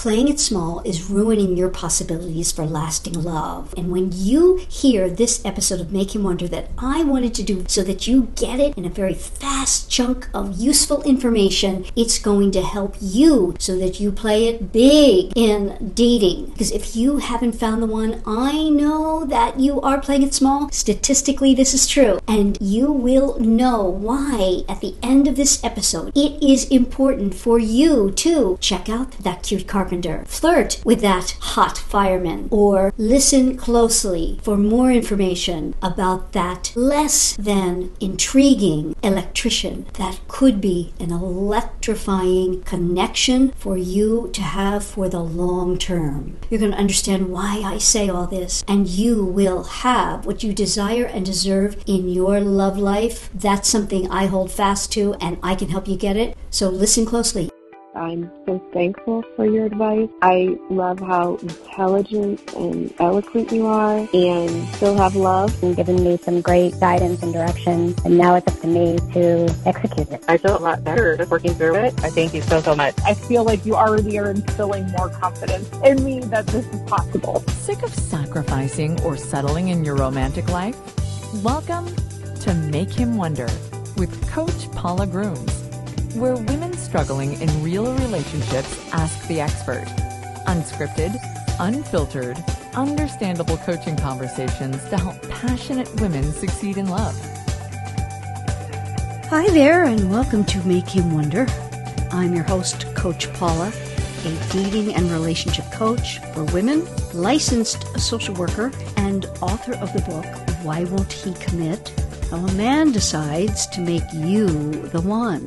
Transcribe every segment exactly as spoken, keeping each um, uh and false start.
Playing it small is ruining your possibilities for lasting love. And when you hear this episode of Make Him Wonder that I wanted to do so that you get it in a very fast chunk of useful information, it's going to help you so that you play it big in dating. Because if you haven't found the one, I know that you are playing it small. Statistically, this is true. And you will know why at the end of this episode. It is important for you to check out that cute carpenter, flirt with that hot fireman, or listen closely for more information about that less than intriguing electrician that could be an electrifying connection for you to have for the long term. You're going to understand why I say all this, and you will have what you desire and deserve in your love life. That's something I hold fast to, and I can help you get it. So listen closely. I'm so thankful for your advice. I love how intelligent and eloquent you are and still have love. You've given me some great guidance and direction, and now it's up to me to execute it. I feel a lot better just working through it. I thank you so, so much. I feel like you already are instilling more confidence in me that this is possible. Sick of sacrificing or settling in your romantic life? Welcome to Make Him Wonder with Coach Paula Grooms, where women struggling in real relationships ask the expert. Unscripted, unfiltered, understandable coaching conversations to help passionate women succeed in love. Hi there, and welcome to Make Him Wonder. I'm your host, Coach Paula, a dating and relationship coach for women, licensed social worker, and author of the book, Why Won't He Commit? How a Man Decides to Make You the One.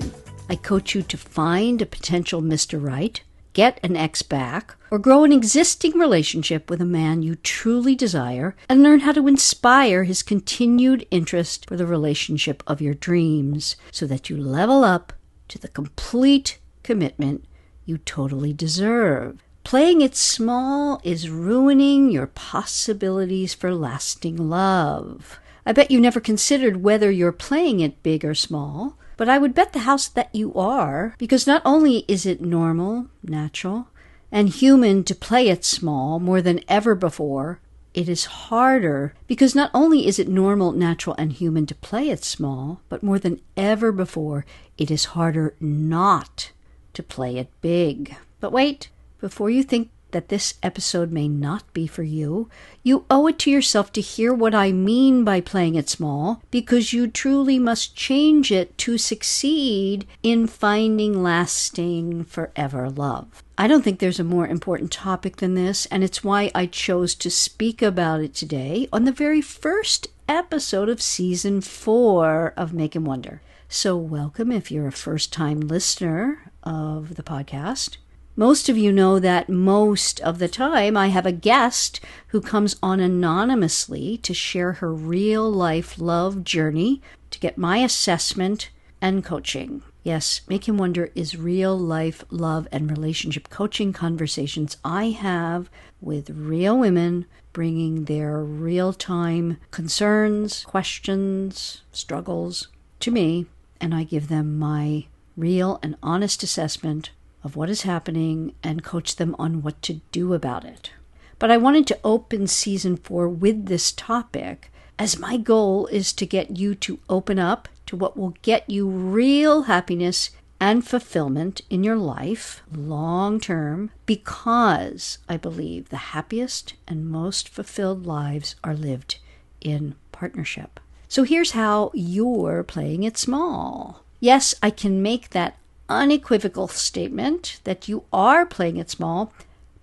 I coach you to find a potential Mister Right, get an ex back, or grow an existing relationship with a man you truly desire, and learn how to inspire his continued interest for the relationship of your dreams so that you level up to the complete commitment you totally deserve. Playing it small is ruining your possibilities for lasting love. I bet you never considered whether you're playing it big or small, but I would bet the house that you are, because not only is it normal, natural, and human to play it small more than ever before, it is harder because not only is it normal, natural, and human to play it small, but more than ever before, it is harder not to play it big. But wait, before you think that this episode may not be for you, you owe it to yourself to hear what I mean by playing it small, because you truly must change it to succeed in finding lasting forever love. I don't think there's a more important topic than this, and it's why I chose to speak about it today on the very first episode of season four of Make Him Wonder. So welcome if you're a first-time listener of the podcast. Most of you know that most of the time I have a guest who comes on anonymously to share her real-life love journey to get my assessment and coaching. Yes, Make Him Wonder is real-life love and relationship coaching conversations I have with real women, bringing their real-time concerns, questions, struggles to me, and I give them my real and honest assessment of what is happening and coach them on what to do about it. But I wanted to open season four with this topic, as my goal is to get you to open up to what will get you real happiness and fulfillment in your life long term, because I believe the happiest and most fulfilled lives are lived in partnership. So here's how you're playing it small. Yes, I can make that unequivocal statement that you are playing it small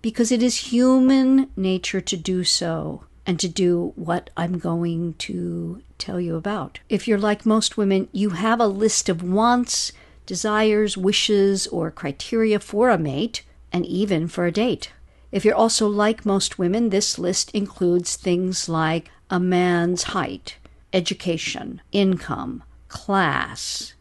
because it is human nature to do so and to do what I'm going to tell you about. If you're like most women, you have a list of wants, desires, wishes, or criteria for a mate and even for a date. If you're also like most women, this list includes things like a man's height, education, income, class,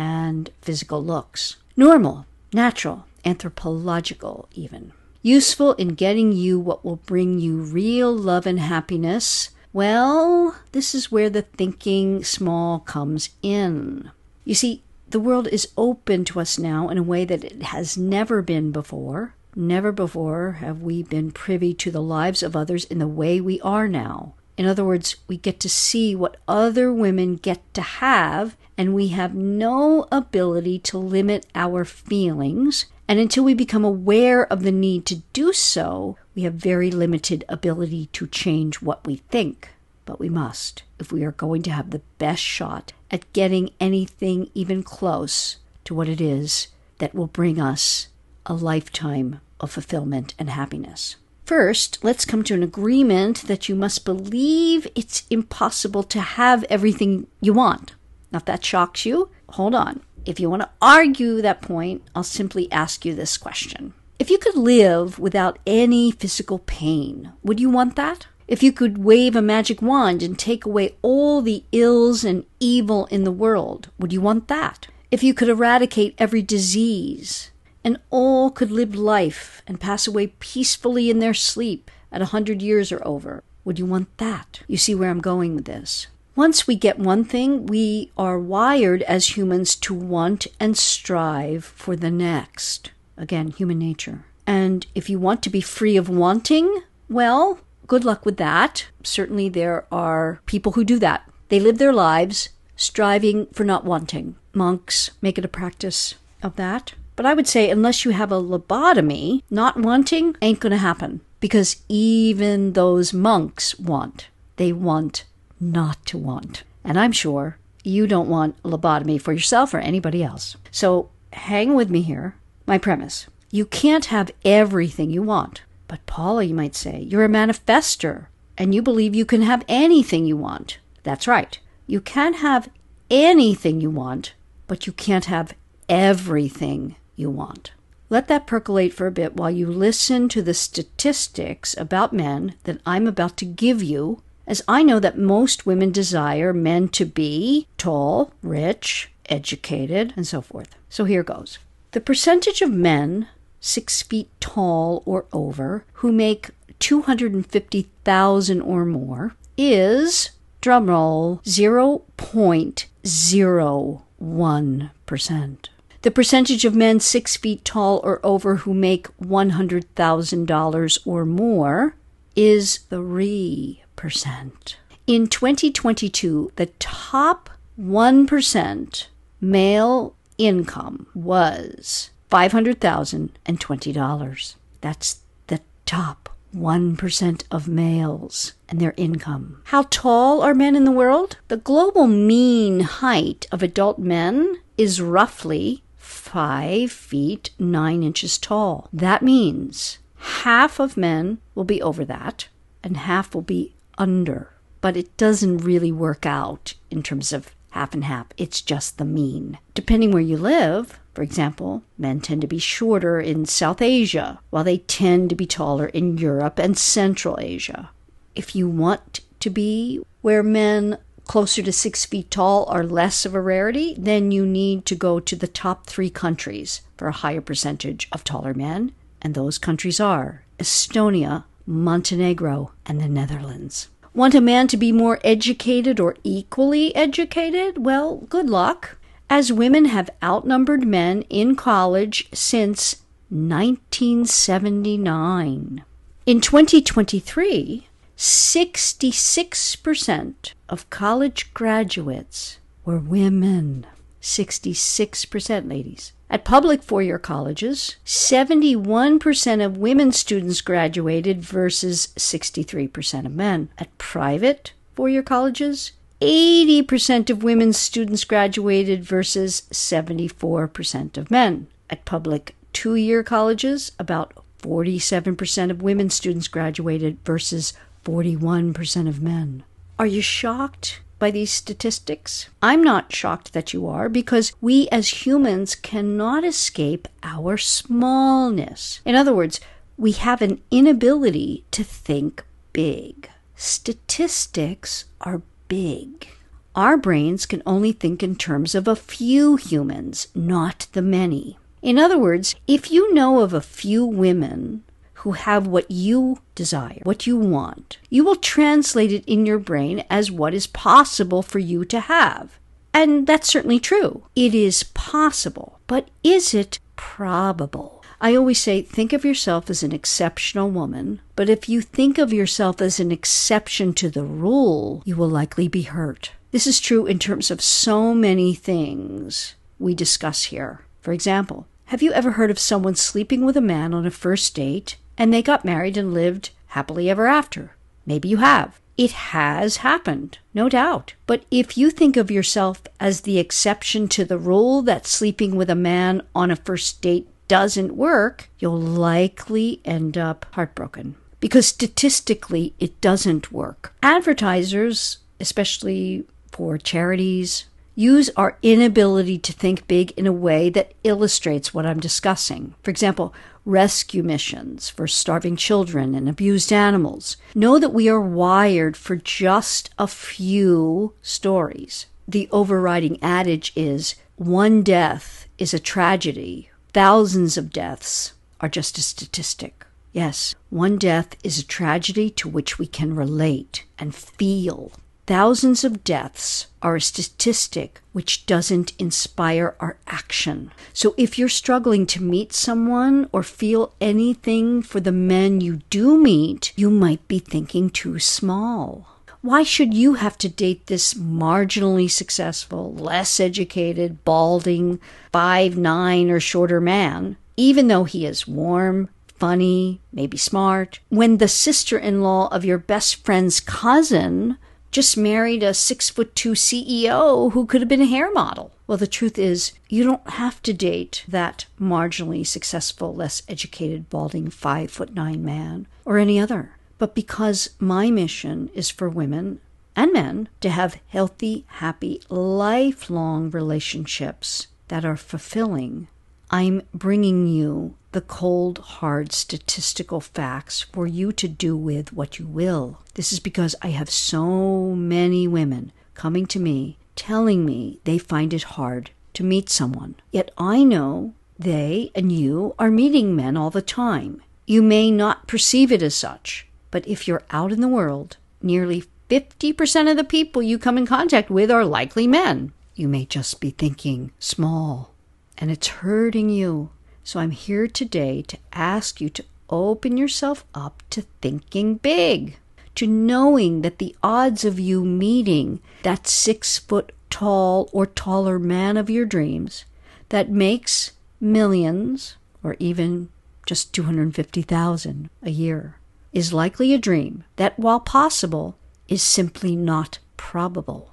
and physical looks. Normal, natural, anthropological even. Useful in getting you what will bring you real love and happiness. Well, this is where the thinking small comes in. You see, the world is open to us now in a way that it has never been before. Never before have we been privy to the lives of others in the way we are now. In other words, we get to see what other women get to have, and we have no ability to limit our feelings. And until we become aware of the need to do so, we have very limited ability to change what we think. But we must, if we are going to have the best shot at getting anything even close to what it is that will bring us a lifetime of fulfillment and happiness. First, let's come to an agreement that you must believe it's impossible to have everything you want. Now, if that shocks you, hold on. If you want to argue that point, I'll simply ask you this question. If you could live without any physical pain, would you want that? If you could wave a magic wand and take away all the ills and evil in the world, would you want that? If you could eradicate every disease and all could live life and pass away peacefully in their sleep at a hundred years or over, would you want that? You see where I'm going with this. Once we get one thing, we are wired as humans to want and strive for the next. Again, human nature. And if you want to be free of wanting, well, good luck with that. Certainly there are people who do that. They live their lives striving for not wanting. Monks make it a practice of that. But I would say unless you have a lobotomy, not wanting ain't going to happen. Because even those monks want. They want not to want. And I'm sure you don't want a lobotomy for yourself or anybody else. So hang with me here. My premise. You can't have everything you want. But Paula, you might say, you're a manifester, and you believe you can have anything you want. That's right. You can have anything you want, but you can't have everything you want. Let that percolate for a bit while you listen to the statistics about men that I'm about to give you, as I know that most women desire men to be tall, rich, educated, and so forth. So here goes. The percentage of men six feet tall or over, who make two hundred fifty thousand dollars or more, is, drumroll, zero point zero one percent. The percentage of men six feet tall or over who make one hundred thousand dollars or more is three percent. In twenty twenty-two, the top one percent male income was five hundred thousand dollars and twenty dollars. That's the top one percent of males and their income. How tall are men in the world? The global mean height of adult men is roughly five feet nine inches tall. That means half of men will be over that and half will be under. But it doesn't really work out in terms of half and half. It's just the mean. Depending where you live, for example, men tend to be shorter in South Asia, while they tend to be taller in Europe and Central Asia. If you want to be where men closer to six feet tall are less of a rarity, then you need to go to the top three countries for a higher percentage of taller men. And those countries are Estonia, Montenegro, and the Netherlands. Want a man to be more educated or equally educated? Well, good luck. As women have outnumbered men in college since nineteen seventy-nine. In twenty twenty-three, sixty-six percent of college graduates were women. sixty-six percent, ladies. At public four-year colleges, seventy-one percent of women students graduated versus sixty-three percent of men. At private four-year colleges, eighty percent of women students graduated versus seventy-four percent of men. At public two-year colleges, about forty-seven percent of women students graduated versus forty-one percent of men. Are you shocked by these statistics? I'm not shocked that you are, because we as humans cannot escape our smallness. In other words, we have an inability to think big. Statistics are big. Our brains can only think in terms of a few humans, not the many. In other words, if you know of a few women who have what you desire, what you want, you will translate it in your brain as what is possible for you to have. And that's certainly true. It is possible, but is it probable? I always say, think of yourself as an exceptional woman, but if you think of yourself as an exception to the rule, you will likely be hurt. This is true in terms of so many things we discuss here. For example, have you ever heard of someone sleeping with a man on a first date and they got married and lived happily ever after? Maybe you have. It has happened, no doubt. But if you think of yourself as the exception to the rule that sleeping with a man on a first date doesn't work, you'll likely end up heartbroken. Because statistically, it doesn't work. Advertisers, especially for charities, use our inability to think big in a way that illustrates what I'm discussing. For example, rescue missions for starving children and abused animals. Know that we are wired for just a few stories. The overriding adage is, one death is a tragedy. Thousands of deaths are just a statistic. Yes, one death is a tragedy to which we can relate and feel. Thousands of deaths are a statistic which doesn't inspire our action. So if you're struggling to meet someone or feel anything for the men you do meet, you might be thinking too small. Why should you have to date this marginally successful, less educated, balding, five nine or shorter man, even though he is warm, funny, maybe smart, when the sister-in-law of your best friend's cousin just married a six foot two C E O who could have been a hair model? Well, the truth is, you don't have to date that marginally successful, less educated, balding five foot nine man or any other. But because my mission is for women and men to have healthy, happy, lifelong relationships that are fulfilling, I'm bringing you the cold, hard statistical facts for you to do with what you will. This is because I have so many women coming to me telling me they find it hard to meet someone. Yet I know they and you are meeting men all the time. You may not perceive it as such, but if you're out in the world, nearly fifty percent of the people you come in contact with are likely men. You may just be thinking small, and it's hurting you. So I'm here today to ask you to open yourself up to thinking big, to knowing that the odds of you meeting that six foot tall or taller man of your dreams that makes millions or even just two hundred fifty thousand dollars a year is likely a dream that, while possible, is simply not probable.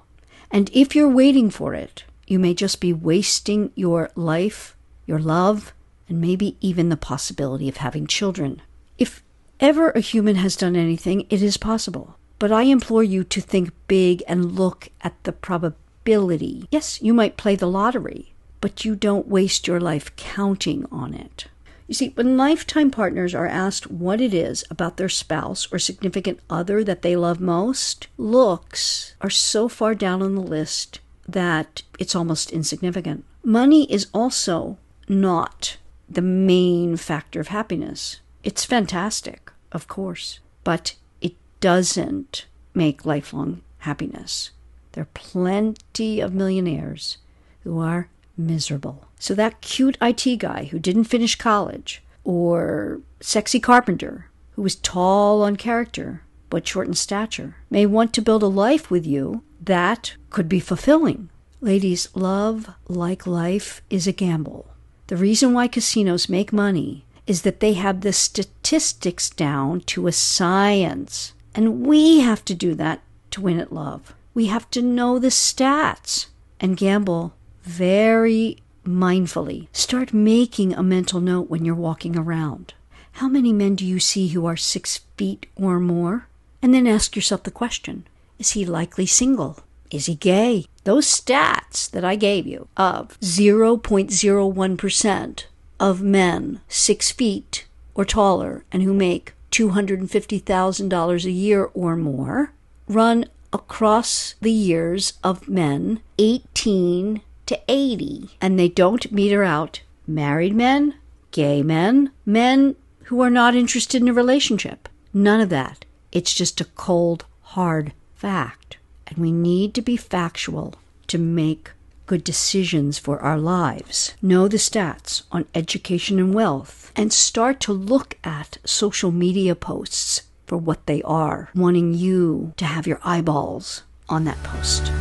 And if you're waiting for it, you may just be wasting your life, your love, and maybe even the possibility of having children. If ever a human has done anything, it is possible. But I implore you to think big and look at the probability. Yes, you might play the lottery, but you don't waste your life counting on it. You see, when lifetime partners are asked what it is about their spouse or significant other that they love most, looks are so far down on the list that it's almost insignificant. Money is also not the main factor of happiness. It's fantastic, of course, but it doesn't make lifelong happiness. There are plenty of millionaires who are miserable. So that cute I T guy who didn't finish college, or sexy carpenter who was tall on character but short in stature, may want to build a life with you that could be fulfilling. Ladies, love, like life, is a gamble. The reason why casinos make money is that they have the statistics down to a science. And we have to do that to win at love. We have to know the stats and gamble very mindfully. Start making a mental note when you're walking around. How many men do you see who are six feet or more? And then ask yourself the question, is he likely single? Is he gay? Those stats that I gave you of zero point zero one percent of men six feet or taller and who make two hundred fifty thousand dollars a year or more run across the years of men eighteen to eighty. And they don't meter out married men, gay men, men who are not interested in a relationship. None of that. It's just a cold, hard fact. And we need to be factual to make good decisions for our lives. Know the stats on education and wealth, and start to look at social media posts for what they are, wanting you to have your eyeballs on that post.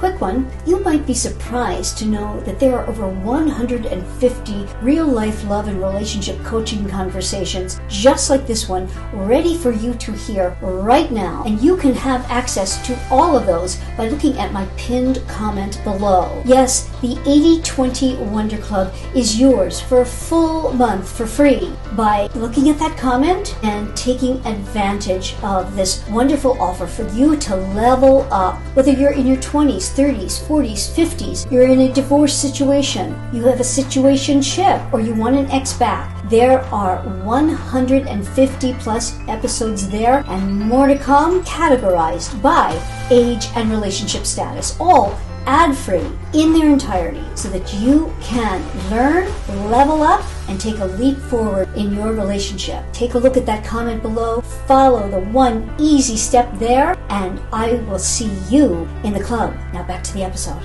Quick one, you might be surprised to know that there are over one hundred fifty real-life love and relationship coaching conversations just like this one ready for you to hear right now. And you can have access to all of those by looking at my pinned comment below. Yes, the eighty twenty Wonder Club is yours for a full month for free by looking at that comment and taking advantage of this wonderful offer for you to level up. Whether you're in your twenties, thirties, forties, fifties, you're in a divorce situation, you have a situationship, or you want an ex back. There are one hundred fifty plus episodes there and more to come, categorized by age and relationship status, all ad-free in their entirety so that you can learn, level up, and take a leap forward in your relationship. Take a look at that comment below, follow the one easy step there, and I will see you in the club. Now back to the episode.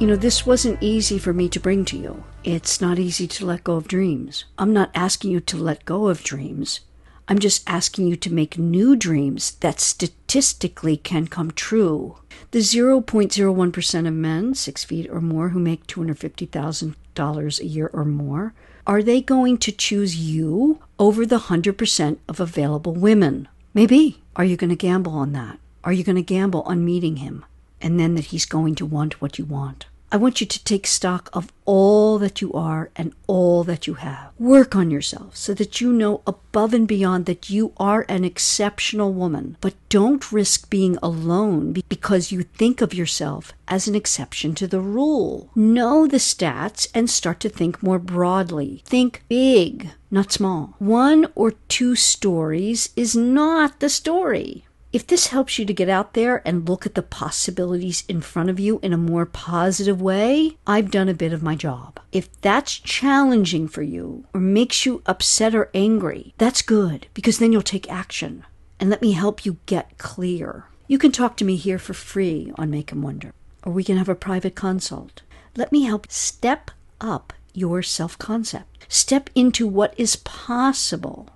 You know, this wasn't easy for me to bring to you. It's not easy to let go of dreams. I'm not asking you to let go of dreams. I'm just asking you to make new dreams that statistically can come true. The zero point zero one percent of men, six feet or more, who make two hundred fifty thousand dollars a year or more, are they going to choose you over the one hundred percent of available women? Maybe. Are you going to gamble on that? Are you going to gamble on meeting him and then that he's going to want what you want? I want you to take stock of all that you are and all that you have. Work on yourself so that you know above and beyond that you are an exceptional woman. But don't risk being alone because you think of yourself as an exception to the rule. Know the stats and start to think more broadly. Think big, not small. One or two stories is not the story. If this helps you to get out there and look at the possibilities in front of you in a more positive way, I've done a bit of my job. If that's challenging for you or makes you upset or angry, that's good, because then you'll take action. And let me help you get clear. You can talk to me here for free on Make Him Wonder, or we can have a private consult. Let me help step up your self-concept. Step into what is possible.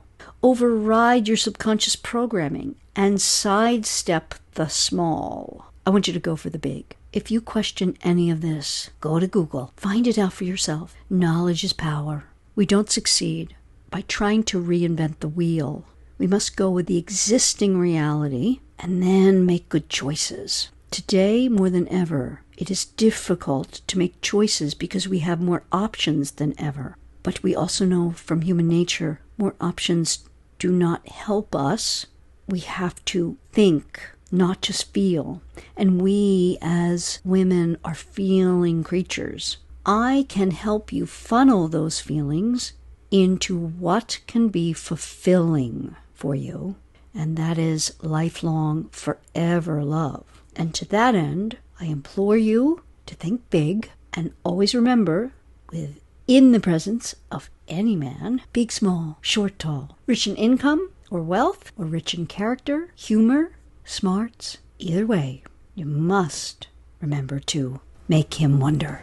Override your subconscious programming and sidestep the small. I want you to go for the big. If you question any of this, go to Google. Find it out for yourself. Knowledge is power. We don't succeed by trying to reinvent the wheel. We must go with the existing reality and then make good choices. Today, more than ever, it is difficult to make choices because we have more options than ever. But we also know from human nature, more options do not help us. We have to think, not just feel. And we as women are feeling creatures. I can help you funnel those feelings into what can be fulfilling for you. And that is lifelong, forever love. And to that end, I implore you to think big and always remember, within the presence of any man, big, small, short, tall, rich in income, or wealth, or rich in character, humor, smarts. Either way, you must remember to make him wonder.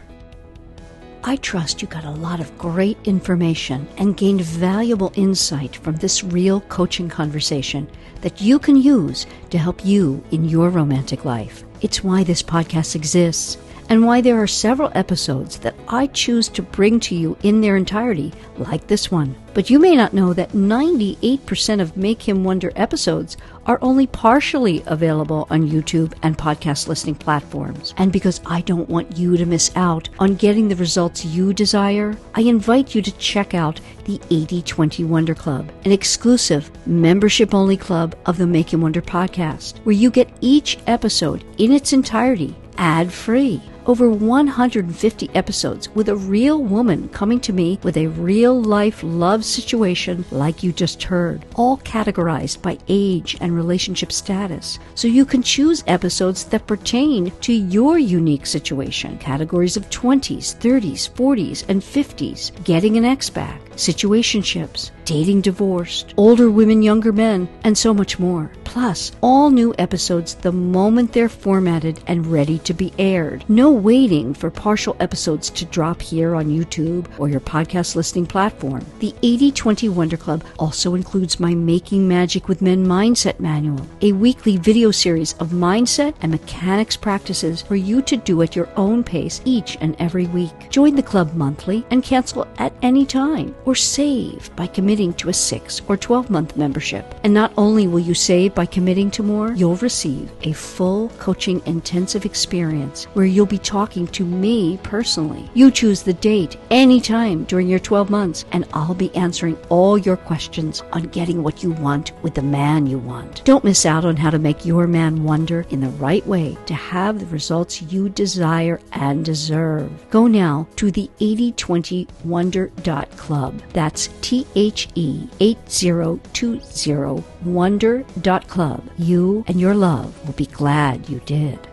I trust you got a lot of great information and gained valuable insight from this real coaching conversation that you can use to help you in your romantic life. It's why this podcast exists and why there are several episodes that I choose to bring to you in their entirety, like this one. But you may not know that ninety-eight percent of Make Him Wonder episodes are only partially available on YouTube and podcast listening platforms. And because I don't want you to miss out on getting the results you desire, I invite you to check out the eighty twenty Wonder Club, an exclusive membership-only club of the Make Him Wonder podcast, where you get each episode in its entirety, ad-free. Over one hundred fifty episodes with a real woman coming to me with a real-life love situation like you just heard, all categorized by age and relationship status. So you can choose episodes that pertain to your unique situation. Categories of twenties, thirties, forties, and fifties, getting an ex back, situationships, dating divorced, older women, younger men, and so much more. plus all new episodes the moment they're formatted and ready to be aired. No waiting for partial episodes to drop here on YouTube or your podcast listening platform. The eighty twenty Wonder Club also includes my Making Magic with Men Mindset Manual, a weekly video series of mindset and mechanics practices for you to do at your own pace each and every week. Join the club monthly and cancel at any time, or save by committing to a six or twelve month membership. And not only will you save by committing to more, you'll receive a full coaching intensive experience where you'll be talking to me personally. You choose the date anytime during your twelve months, and I'll be answering all your questions on getting what you want with the man you want. Don't miss out on how to make your man wonder in the right way to have the results you desire and deserve. Go now to the eighty twenty wonder dot club. That's T H E eighty twenty wonder dot club. You and your love will be glad you did.